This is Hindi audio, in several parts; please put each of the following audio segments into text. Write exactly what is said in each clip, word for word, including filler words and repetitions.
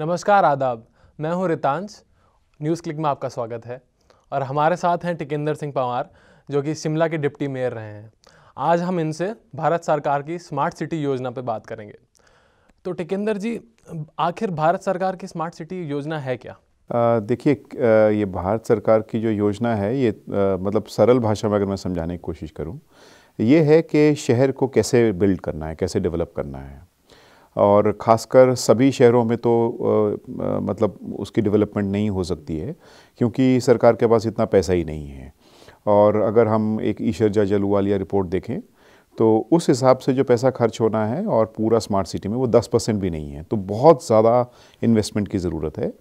नमस्कार आदाब, मैं हूं रितांश। न्यूज़ क्लिक में आपका स्वागत है और हमारे साथ हैं टिकेंदर सिंह पंवार, जो कि शिमला के डिप्टी मेयर रहे हैं। आज हम इनसे भारत सरकार की स्मार्ट सिटी योजना पर बात करेंगे। तो टिकेंदर जी, आखिर भारत सरकार की स्मार्ट सिटी योजना है क्या? देखिए, ये भारत सरकार की जो योजना है, ये आ, मतलब सरल भाषा में अगर मैं समझाने की कोशिश करूं, ये है कि शहर को कैसे बिल्ड करना है, कैसे डेवलप करना है। और ख़ासकर सभी शहरों में तो आ, आ, मतलब उसकी डेवलपमेंट नहीं हो सकती है, क्योंकि सरकार के पास इतना पैसा ही नहीं है। और अगर हम एक ईश्वरजा जलूवालिया रिपोर्ट देखें तो उस हिसाब से जो पैसा खर्च होना है और पूरा स्मार्ट सिटी में वो दस परसेंट भी नहीं है। तो बहुत ज़्यादा इन्वेस्टमेंट की ज़रूरत है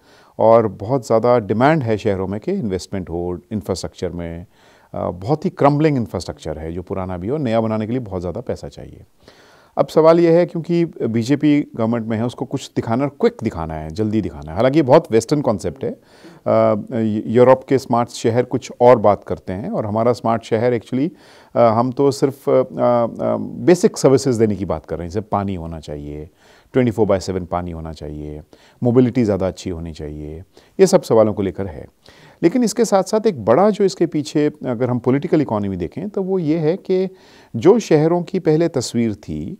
और बहुत ज़्यादा डिमांड है शहरों में कि इन्वेस्टमेंट हो इंफ्रास्ट्रक्चर में। बहुत ही क्रम्बलिंग इंफ्रास्ट्रक्चर है, जो पुराना भी हो, नया बनाने के लिए बहुत ज़्यादा पैसा चाहिए। अब सवाल यह है, क्योंकि बीजेपी गवर्नमेंट में है, उसको कुछ दिखाना, क्विक दिखाना है, जल्दी दिखाना है। हालांकि ये बहुत वेस्टर्न कॉन्सेप्ट है। यूरोप के स्मार्ट शहर कुछ और बात करते हैं और हमारा स्मार्ट शहर एक्चुअली हम तो सिर्फ आ, आ, बेसिक सर्विसेज देने की बात कर रहे हैं। जैसे पानी होना चाहिए, ट्वेंटी फोर बाय सेवन पानी होना चाहिए, मोबिलिटी ज़्यादा अच्छी होनी चाहिए, ये सब सवालों को लेकर है। लेकिन इसके साथ साथ एक बड़ा जो इसके पीछे अगर हम पॉलिटिकल इकोनॉमी देखें तो वो ये है कि जो शहरों की पहले तस्वीर थी,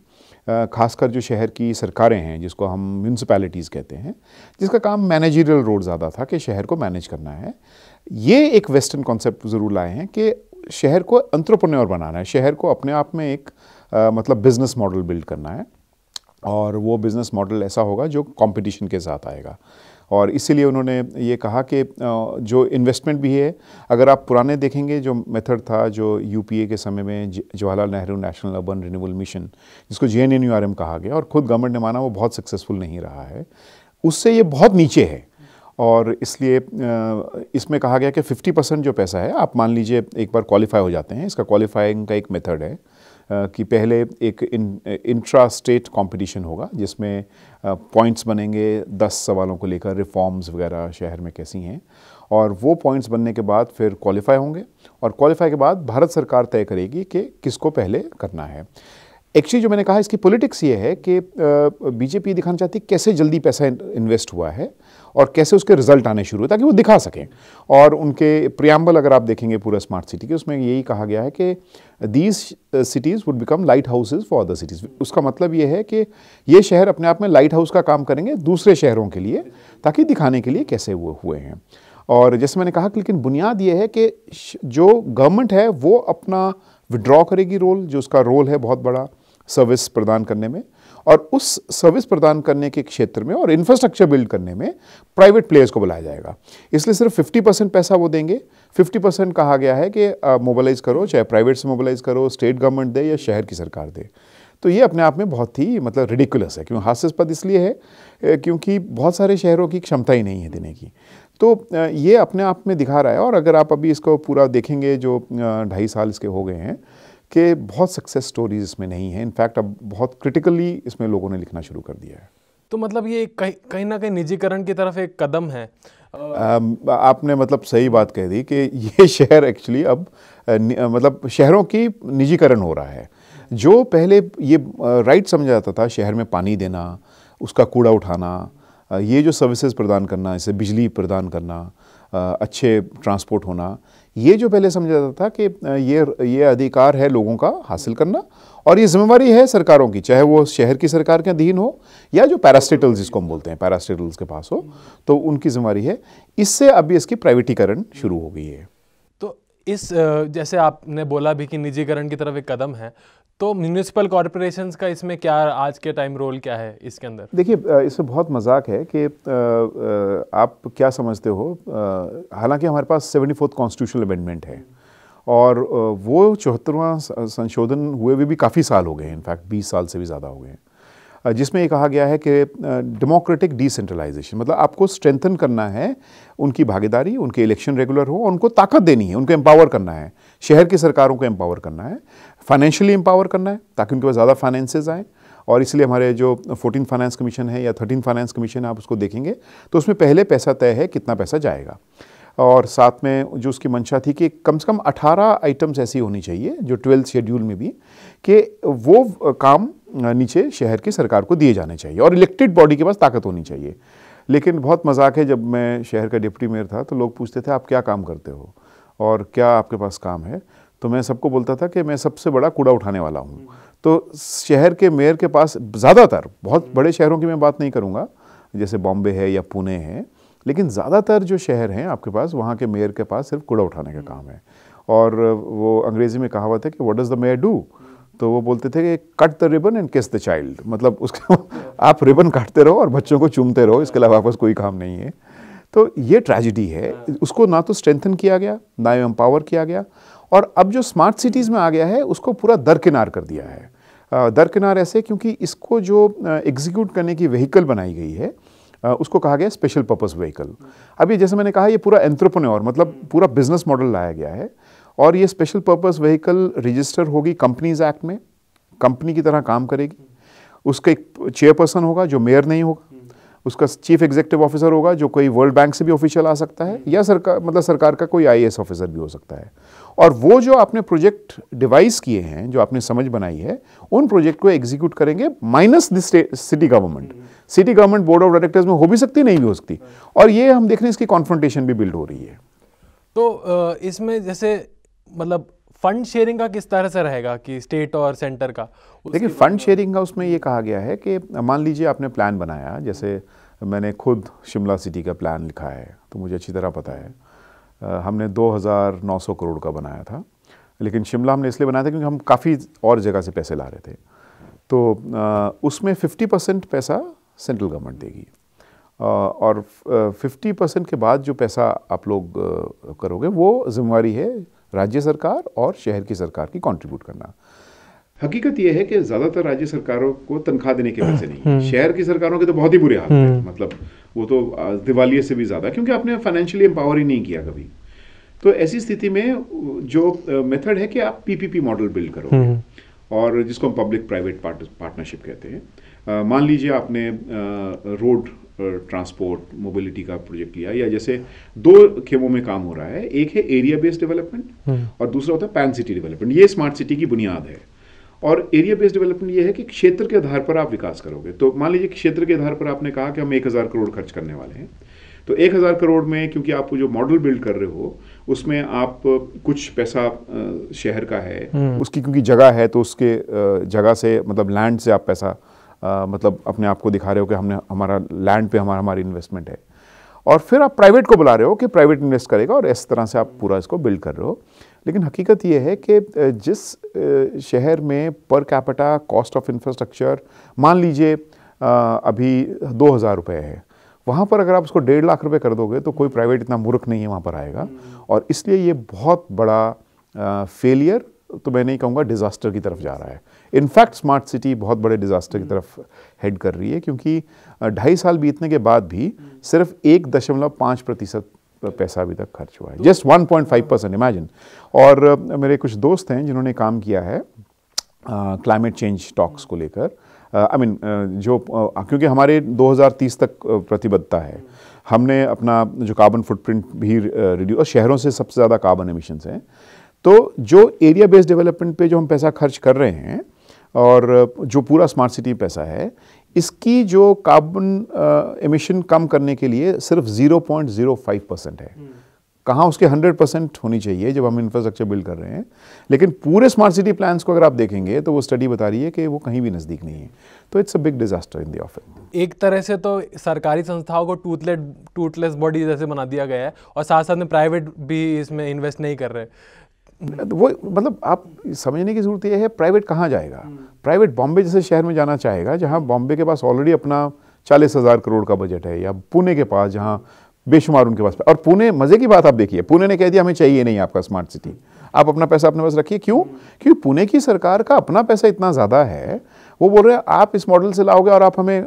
खासकर जो शहर की सरकारें हैं, जिसको हम म्यूनसिपैलिटीज़ कहते हैं, जिसका काम मैनेजरियल रोल ज़्यादा था कि शहर को मैनेज करना है, ये एक वेस्टर्न कॉन्सेप्ट ज़रूर लाए हैं कि शहर को एंटरप्रेन्योर बनाना है, शहर को अपने आप में एक आ, मतलब बिज़नेस मॉडल बिल्ड करना है। और वो बिज़नेस मॉडल ऐसा होगा जो कॉम्पिटिशन के साथ आएगा। और इसीलिए उन्होंने ये कहा कि जो इन्वेस्टमेंट भी है, अगर आप पुराने देखेंगे जो मेथड था, जो यूपीए के समय में Jawaharlal Nehru national urban renewal mission, जिसको J N N U R M कहा गया, और ख़ुद गवर्नमेंट ने माना वो बहुत सक्सेसफुल नहीं रहा है, उससे ये बहुत नीचे है। और इसलिए इसमें कहा गया कि फिफ्टी परसेंट जो पैसा है, आप मान लीजिए एक बार क्वालिफाई हो जाते हैं, इसका क्वालिफाइंग का एक मेथड है कि पहले एक इंट्रा स्टेट कंपटीशन होगा, जिसमें पॉइंट्स बनेंगे दस सवालों को लेकर, रिफॉर्म्स वगैरह शहर में कैसी हैं, और वो पॉइंट्स बनने के बाद फिर क्वालिफाई होंगे। और क्वालिफाई के बाद भारत सरकार तय करेगी कि किसको पहले करना है। एक्चुअली जो मैंने कहा, इसकी पॉलिटिक्स ये है कि बीजेपी दिखाना चाहती है कैसे जल्दी पैसा इन्वेस्ट हुआ है और कैसे उसके रिजल्ट आने शुरू हुए, ताकि वो दिखा सकें। और उनके प्रियम्बल अगर आप देखेंगे पूरा स्मार्ट सिटी के, उसमें यही कहा गया है कि these cities would become light houses for other cities. उसका मतलब ये है कि ये शहर अपने आप में लाइट हाउस का काम करेंगे दूसरे शहरों के लिए, ताकि दिखाने के लिए कैसे वो हुए हैं। और जैसे मैंने कहा, लेकिन बुनियाद ये है कि जो गवर्नमेंट है वो अपना विड्रॉ करेगी रोल, जो उसका रोल है बहुत बड़ा सर्विस प्रदान करने में, और उस सर्विस प्रदान करने के क्षेत्र में और इंफ्रास्ट्रक्चर बिल्ड करने में प्राइवेट प्लेयर्स को बुलाया जाएगा। इसलिए सिर्फ फिफ्टी परसेंट पैसा वो देंगे। फिफ्टी परसेंट कहा गया है कि मोबिलाइज़ करो, चाहे प्राइवेट से मोबिलाइज़ करो, स्टेट गवर्नमेंट दे या शहर की सरकार दे। तो ये अपने आप में बहुत ही मतलब रिडिकुलस है, क्योंकि हास्यास्पद इसलिए है क्योंकि बहुत सारे शहरों की क्षमता ही नहीं है देने की। तो ये अपने आप में दिखा रहा है। और अगर आप अभी इसको पूरा देखेंगे, जो ढाई साल इसके हो गए हैं, कि बहुत सक्सेस स्टोरीज इसमें नहीं है। इनफैक्ट अब बहुत क्रिटिकली इसमें लोगों ने लिखना शुरू कर दिया है। तो मतलब ये कहीं कहीं ना कहीं निजीकरण की तरफ एक कदम है। आ, आपने मतलब सही बात कह दी कि ये शहर एक्चुअली अब न, मतलब शहरों की निजीकरण हो रहा है। जो पहले ये राइट समझा जाता था, शहर में पानी देना, उसका कूड़ा उठाना, ये जो सर्विसेज प्रदान करना, इसे बिजली प्रदान करना, अच्छे ट्रांसपोर्ट होना, ये जो पहले समझा जाता था कि ये ये अधिकार है लोगों का हासिल करना, और ये जिम्मेवारी है सरकारों की, चाहे वो शहर की सरकार के अधीन हो या जो पैरास्टेटल्स, जिसको हम बोलते हैं, पैरास्टेटल्स के पास हो, तो उनकी जिम्मेवारी है। इससे अभी इसकी प्राइवेटीकरण शुरू हो गई है। तो इस, जैसे आपने बोला भी कि निजीकरण की तरफ एक कदम है, तो म्यूनिसिपल कॉरपोरेशंस का इसमें क्या, आज के टाइम रोल क्या है इसके अंदर? देखिए, इसमें बहुत मजाक है कि आप क्या समझते हो। हालांकि हमारे पास सेवेंटी फोर्थ कॉन्स्टिट्यूशनल अमेंडमेंट है और वो चौहत्तरवां संशोधन हुए भी, भी काफ़ी साल हो गए हैं, इनफैक्ट बीस साल से भी ज़्यादा हो गए हैं, जिसमें ये कहा गया है कि डेमोक्रेटिक डिसेंट्रलाइजेशन, मतलब आपको स्ट्रेंथन करना है, उनकी भागीदारी, उनके इलेक्शन रेगुलर हो, उनको ताकत देनी है, उनको एम्पावर करना है, शहर की सरकारों को एम्पावर करना है, फाइनेंशियली एम्पावर करना है, ताकि उनके पास ज़्यादा फाइनेंसेस आएँ। और इसलिए हमारे जो फोर्टीन फाइनेंस कमीशन है या थर्टीन फाइनेंस कमीशन है, आप उसको देखेंगे तो उसमें पहले पैसा तय है कितना पैसा जाएगा, और साथ में जो उसकी मंशा थी कि कम से कम अठारह आइटम्स ऐसी होनी चाहिए जो ट्वेल्थ शेड्यूल में भी, कि वो काम नीचे शहर की सरकार को दिए जाने चाहिए और इलेक्टेड बॉडी के पास ताकत होनी चाहिए। लेकिन बहुत मजाक है, जब मैं शहर का डिप्टी मेयर था तो लोग पूछते थे आप क्या काम करते हो और क्या आपके पास काम है, तो मैं सबको बोलता था कि मैं सबसे बड़ा कूड़ा उठाने वाला हूँ। तो शहर के मेयर के पास ज़्यादातर, बहुत बड़े शहरों की मैं बात नहीं करूँगा जैसे बॉम्बे है या पुणे है, लेकिन ज़्यादातर जो शहर हैं आपके पास वहाँ के मेयर के पास सिर्फ कूड़ा उठाने का काम है। और वो अंग्रेज़ी में कहावत है कि what does the mayor do, तो वो बोलते थे कि cut the ribbon and kiss the child, मतलब उसका आप रिबन काटते रहो और बच्चों को चूमते रहो, इसके अलावा आपस कोई काम नहीं है। तो ये ट्रेजिडी है, उसको ना तो स्ट्रेंथन किया गया ना एम्पावर किया गया, और अब जो स्मार्ट सिटीज़ में आ गया है उसको पूरा दरकिनार कर दिया है। दरकिनार ऐसे क्योंकि इसको जो एग्जीक्यूट करने की व्हीकल बनाई गई है उसको कहा गया स्पेशल पर्पस व्हीकल। अब ये जैसे मैंने कहा ये पूरा एंट्रप्रन्योर मतलब पूरा बिजनेस मॉडल लाया गया है, और ये स्पेशल पर्पस व्हीकल रजिस्टर होगी कंपनीज एक्ट में, कंपनी की तरह काम करेगी, उसका एक चेयरपर्सन होगा जो मेयर नहीं होगा, उसका चीफ एग्जीक्यूटिव ऑफिसर होगा जो कोई वर्ल्ड बैंक से भी ऑफिशियल आ सकता है या सरकार मतलब सरकार का कोई आईएएस ऑफिसर भी हो सकता है। और वो जो आपने प्रोजेक्ट डिवाइस किए हैं, जो आपने समझ बनाई है, उन प्रोजेक्ट को एग्जीक्यूट करेंगे minus the city government. City government board of directors में हो भी सकती नहीं भी हो सकती, और ये हम देख रहे हैं इसकी कॉन्फ्रंटेशन भी बिल्ड हो रही है। तो इसमें जैसे मतलब फंड शेयरिंग का किस तरह से रहेगा कि स्टेट और सेंटर का? देखिए फंड शेयरिंग का उसमें ये कहा गया है कि मान लीजिए आपने प्लान बनाया, जैसे मैंने खुद शिमला सिटी का प्लान लिखा है तो मुझे अच्छी तरह पता है, आ, हमने दो हज़ार नौ सौ करोड़ का बनाया था, लेकिन शिमला हमने इसलिए बनाया था क्योंकि हम काफ़ी और जगह से पैसे ला रहे थे। तो उसमें फिफ्टी परसेंट पैसा सेंट्रल गवर्नमेंट देगी आ, और फिफ्टी परसेंट के बाद जो पैसा आप लोग करोगे वो जिम्मेवारी है राज्य सरकार और शहर की सरकार की कंट्रीब्यूट करना। हकीकत यह है कि ज़्यादातर राज्य सरकारों को तनख्वाह देने के पैसे नहीं है, शहर की सरकारों के तो बहुत ही बुरे हाल हैं, मतलब वो तो दिवालिये से भी ज़्यादा, क्योंकि आपने फाइनेंशियली एम्पावर ही नहीं किया कभी। तो ऐसी स्थिति में जो मेथड है कि आप पीपीपी मॉडल बिल्ड करो, और जिसको हम पब्लिक प्राइवेट पार्टनरशिप कहते हैं। मान लीजिए आपने रोड ट्रांसपोर्ट मोबिलिटी का प्रोजेक्ट लिया, या जैसे दो खेमों में काम हो रहा है, एक है एरिया बेस्ड डेवलपमेंट और दूसरा होता है पैन सिटी डेवलपमेंट। ये स्मार्ट सिटी की बुनियाद है, और एरिया बेस्ड डेवलपमेंट ये है कि क्षेत्र के आधार पर आप विकास करोगे। तो मान लीजिए क्षेत्र के आधार पर आपने कहा कि हम एक हज़ार करोड़ खर्च करने वाले हैं, तो एक हज़ार करोड़ में क्योंकि आप जो मॉडल बिल्ड कर रहे हो उसमें आप कुछ पैसा शहर का है, उसकी क्योंकि जगह है तो उसके जगह से मतलब लैंड से आप पैसा आ, मतलब अपने आप को दिखा रहे हो कि हमने हमारा लैंड पे हमारा हमारी इन्वेस्टमेंट है, और फिर आप प्राइवेट को बुला रहे हो कि प्राइवेट इन्वेस्ट करेगा, और इस तरह से आप पूरा इसको बिल्ड कर रहे हो। लेकिन हकीकत यह है कि जिस शहर में per capita cost of infrastructure मान लीजिए अभी दो हज़ार रुपये है, वहाँ पर अगर आप उसको डेढ़ लाख रुपये कर दोगे तो कोई प्राइवेट इतना मूर्ख नहीं है वहाँ पर आएगा, और इसलिए ये बहुत बड़ा फेलियर तो मैं नहीं कहूँगा, डिज़ास्टर की तरफ जा रहा है। इनफैक्ट स्मार्ट सिटी बहुत बड़े डिज़ास्टर की तरफ हेड कर रही है, क्योंकि ढाई साल बीतने के बाद भी सिर्फ एक दशमलव पाँच प्रतिशत पैसा अभी तक खर्च हुआ है, just one point five percent imagine. और मेरे कुछ दोस्त हैं जिन्होंने काम किया है क्लाइमेट चेंज टॉक्स को लेकर, आई मीन जो क्योंकि हमारे दो हज़ार तीस तक प्रतिबद्धता है, हमने अपना जो कार्बन फुटप्रिंट भी रिड्यूस, और शहरों से सबसे ज़्यादा कार्बन एमिशंस हैं, तो जो एरिया बेस्ड डेवलपमेंट पे जो हम पैसा खर्च कर रहे हैं और जो पूरा स्मार्ट सिटी पैसा है, इसकी जो कार्बन एमिशन कम करने के लिए सिर्फ zero point zero five percent है। कहाँ उसके हंड्रेड परसेंट होनी चाहिए जब हम इंफ्रास्ट्रक्चर बिल्ड कर रहे हैं। लेकिन पूरे स्मार्ट सिटी प्लान्स को अगर आप देखेंगे तो वो स्टडी बता रही है कि वो कहीं भी नज़दीक नहीं है। तो it's a big disaster in the office. एक तरह से तो सरकारी संस्थाओं को टूथलेस टूथलेस बॉडी जैसे बना दिया गया है, और साथ साथ में प्राइवेट भी इसमें इन्वेस्ट नहीं कर रहे। वो मतलब आप समझने की ज़रूरत यह है, प्राइवेट कहाँ जाएगा? प्राइवेट बॉम्बे जैसे शहर में जाना चाहेगा, जहाँ बॉम्बे के पास ऑलरेडी अपना चालीस हज़ार करोड़ का बजट है, या पुणे के पास जहाँ बेशुमार उनके पास। और पुणे, मज़े की बात आप देखिए, पुणे ने कह दिया हमें चाहिए नहीं आपका स्मार्ट सिटी, आप अपना पैसा अपने पास रखिए। क्यों? क्योंकि पुणे की सरकार का अपना पैसा इतना ज़्यादा है, वो बोल रहे हैं आप इस मॉडल से लाओगे और आप हमें आ,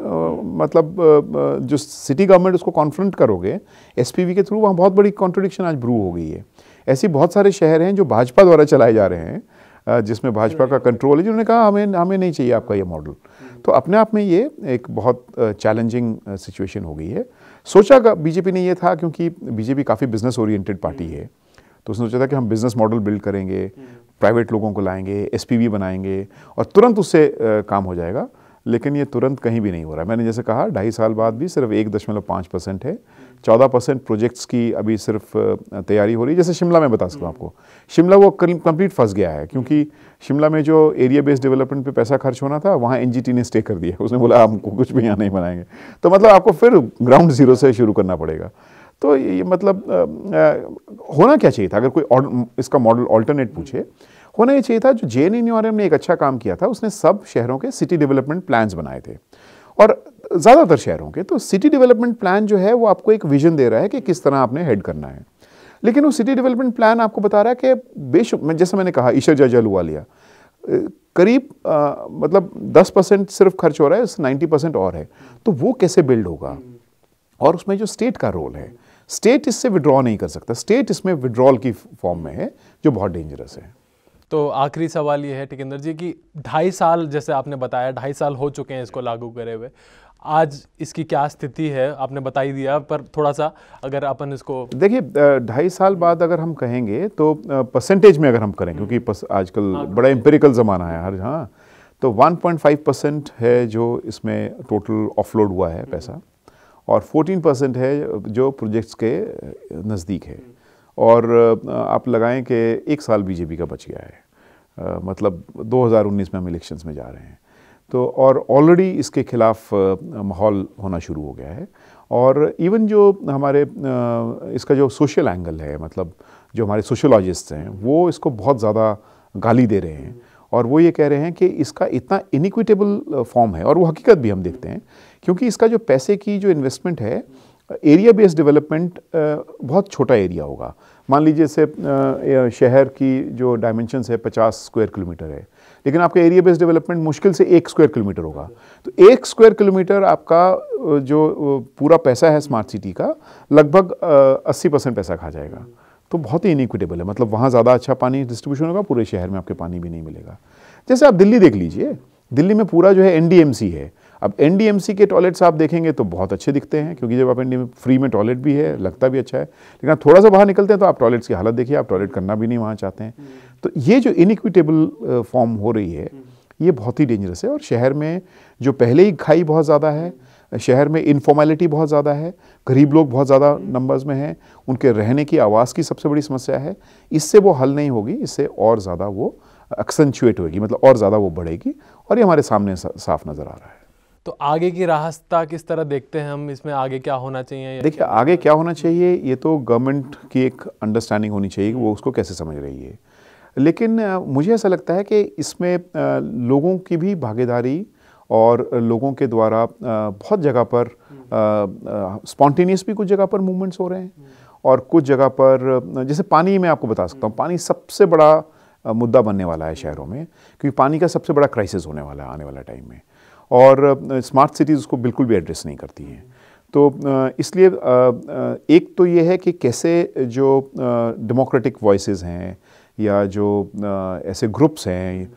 मतलब आ, जो सिटी गवर्नमेंट उसको कॉन्फ्रंट करोगे एसपीवी के थ्रू। वहाँ बहुत बड़ी कॉन्ट्रडिक्शन आज ब्रू हो गई है। ऐसे बहुत सारे शहर हैं जो भाजपा द्वारा चलाए जा रहे हैं, जिसमें भाजपा का कंट्रोल है, जिन्होंने कहा हमें हमें नहीं चाहिए आपका ये मॉडल। तो अपने आप में ये एक बहुत चैलेंजिंग सिचुएशन हो गई है। सोचा बीजेपी ने ये था, क्योंकि बीजेपी काफ़ी बिजनेस ओरिएंटेड पार्टी है, तो उसने सोचा था कि हम बिजनेस मॉडल बिल्ड करेंगे, प्राइवेट लोगों को लाएंगे, एसपीवी बनाएंगे और तुरंत उससे काम हो जाएगा। लेकिन ये तुरंत कहीं भी नहीं हो रहा है। मैंने जैसे कहा ढाई साल बाद भी सिर्फ एक दशमलव पाँच परसेंट है, चौदह परसेंट प्रोजेक्ट्स की अभी सिर्फ तैयारी हो रही है। जैसे शिमला में बता सकूँ आपको, शिमला वो कंप्लीट फंस गया है क्योंकि शिमला में जो एरिया बेस्ड डेवलपमेंट पे पैसा खर्च होना था वहाँ एनजीटी ने स्टे कर दिया, उसने बोला हमको कुछ भी यहाँ नहीं बनाएंगे, तो मतलब आपको फिर ग्राउंड जीरो से शुरू करना पड़ेगा। तो ये मतलब आ, होना क्या चाहिए था अगर कोई इसका मॉडल ऑल्टरनेट पूछे, होना ये चाहिए था जो जेएनएनयूआरएम ने एक अच्छा काम किया था, उसने सब शहरों के सिटी डेवलपमेंट प्लान्स बनाए थे और ज़्यादातर शहरों के, तो सिटी डेवलपमेंट प्लान जो है वो आपको एक विजन दे रहा है कि किस तरह आपने हेड करना है, लेकिन वो सिटी डेवलपमेंट प्लान आपको बता रहा है कि बेशक मैं जैसे मैंने कहा ईशर जाजल हुआ लिया करीब आ, मतलब दस परसेंट सिर्फ खर्च हो रहा है, उससे नाइन्टी परसेंट और है, तो वो कैसे बिल्ड होगा। और उसमें जो स्टेट का रोल है, स्टेट इससे विड्रॉ नहीं कर सकता, स्टेट इसमें विड्रॉल की फॉर्म में है जो बहुत डेंजरस है। तो आखिरी सवाल ये है टिकेंद्र जी कि ढाई साल जैसे आपने बताया ढाई साल हो चुके हैं इसको लागू करे हुए, आज इसकी क्या स्थिति है आपने बता ही दिया, पर थोड़ा सा अगर अपन इसको देखिए ढाई साल बाद अगर हम कहेंगे तो परसेंटेज में अगर हम करें क्योंकि आजकल बड़ा एम्पेरिकल ज़माना है हर, हाँ तो वन पॉइंट फाइव परसेंट है जो इसमें टोटल ऑफलोड हुआ है पैसा, और फोर्टीन परसेंट है जो प्रोजेक्ट्स के नज़दीक है, और आप लगाएं कि एक साल बीजेपी का बच गया है, मतलब दो हज़ार उन्नीस में हम इलेक्शंस में जा रहे हैं, तो और ऑलरेडी इसके खिलाफ माहौल होना शुरू हो गया है। और इवन जो हमारे इसका जो सोशल एंगल है, मतलब जो हमारे सोशोलॉजिस्ट हैं वो इसको बहुत ज़्यादा गाली दे रहे हैं और वो ये कह रहे हैं कि इसका इतना इनिक्विटेबल फॉर्म है, और वो हकीकत भी हम देखते हैं क्योंकि इसका जो पैसे की जो इन्वेस्टमेंट है एरिया बेस्ड डेवलपमेंट बहुत छोटा एरिया होगा। मान लीजिए से शहर की जो डायमेंशंस है पचास स्क्वायर किलोमीटर है, लेकिन आपका एरिया बेस्ड डेवलपमेंट मुश्किल से एक स्क्वायर किलोमीटर होगा, तो एक स्क्वायर किलोमीटर आपका जो पूरा पैसा है स्मार्ट सिटी का लगभग अस्सी परसेंट पैसा खा जाएगा, तो बहुत ही इनिक्विटेबल है। मतलब वहाँ ज़्यादा अच्छा पानी डिस्ट्रीब्यूशन होगा, पूरे शहर में आपके पानी भी नहीं मिलेगा। जैसे आप दिल्ली देख लीजिए, दिल्ली में पूरा जो है एनडीएमसी है। अब एनडीएमसी के टॉयलेट्स आप देखेंगे तो बहुत अच्छे दिखते हैं क्योंकि जब आप एनडीएम फ्री में टॉयलेट भी है, लगता भी अच्छा है, लेकिन आप थोड़ा सा बाहर निकलते हैं तो आप टॉयलेट्स की हालत देखिए, आप टॉयलेट करना भी नहीं वहाँ चाहते हैं। तो ये जो इनिक्विटेबल फॉर्म हो रही है ये बहुत ही डेंजरस है। और शहर में जो पहले ही खाई बहुत ज़्यादा है, शहर में इनफॉर्मेलिटी बहुत ज़्यादा है, गरीब लोग बहुत ज़्यादा नंबर्स में हैं, उनके रहने की आवास की सबसे बड़ी समस्या है। इससे वो हल नहीं होगी, इससे और ज़्यादा वो एक्सेंचुएट होगी, मतलब और ज़्यादा वो बढ़ेगी, और ये हमारे सामने साफ नज़र आ रहा है। तो आगे की रास्ता किस तरह देखते हैं हम, इसमें आगे क्या होना चाहिए? देखिए आगे क्या होना चाहिए ये तो गवर्नमेंट की एक अंडरस्टैंडिंग होनी चाहिए कि वो उसको कैसे समझ रही है, लेकिन मुझे ऐसा लगता है कि इसमें लोगों की भी भागीदारी और लोगों के द्वारा बहुत जगह पर स्पॉन्टेनियस भी कुछ जगह पर मूवमेंट्स हो रहे हैं और कुछ जगह पर, जैसे पानी मैं आपको बता सकता हूँ, पानी सबसे बड़ा मुद्दा बनने वाला है शहरों में क्योंकि पानी का सबसे बड़ा क्राइसिस होने वाला है आने वाला टाइम में, और स्मार्ट सिटीज़ उसको बिल्कुल भी एड्रेस नहीं करती हैं। तो इसलिए एक तो ये है कि कैसे जो डेमोक्रेटिक वॉइसेस हैं या जो ऐसे ग्रुप्स हैं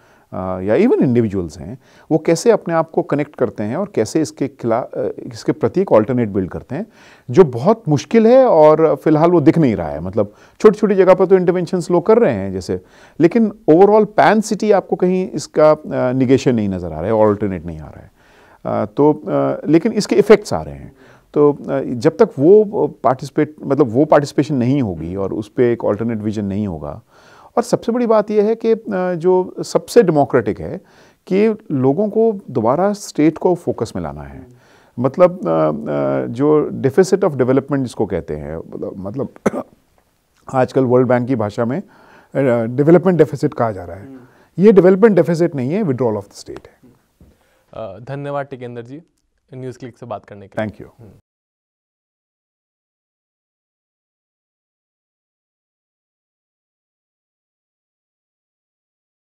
या इवन इंडिविजुअल्स हैं वो कैसे अपने आप को कनेक्ट करते हैं और कैसे इसके खिलाफ इसके प्रति एक ऑल्टरनेट बिल्ड करते हैं, जो बहुत मुश्किल है और फिलहाल वो दिख नहीं रहा है। मतलब छोटी छोटी जगह पर तो इंटरवेंशंस लोग कर रहे हैं जैसे, लेकिन ओवरऑल पैन सिटी आपको कहीं इसका निगेशन नहीं नज़र आ रहा है, ऑल्टरनेट नहीं आ रहा है। तो लेकिन इसके इफ़ेक्ट्स आ रहे हैं, तो जब तक वो पार्टिसिपेट मतलब वो पार्टिसिपेशन नहीं होगी और उस पर एक ऑल्टरनेट विजन नहीं होगा। और सबसे बड़ी बात यह है कि जो सबसे डेमोक्रेटिक है कि लोगों को दोबारा स्टेट को फोकस में लाना है, मतलब जो डेफिसिट ऑफ डेवलपमेंट जिसको कहते हैं, मतलब आजकल वर्ल्ड बैंक की भाषा में डेवलपमेंट डेफिसिट कहा जा रहा है, ये डेवलपमेंट डेफिसिट नहीं है, विड्रॉल ऑफ द स्टेट है। धन्यवाद टिकेंद्र जी न्यूज़ क्लिक से बात करने के लिए। Thank you.